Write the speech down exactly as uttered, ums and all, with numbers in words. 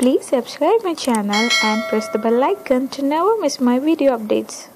Please subscribe my channel and press the bell icon to never miss my video updates.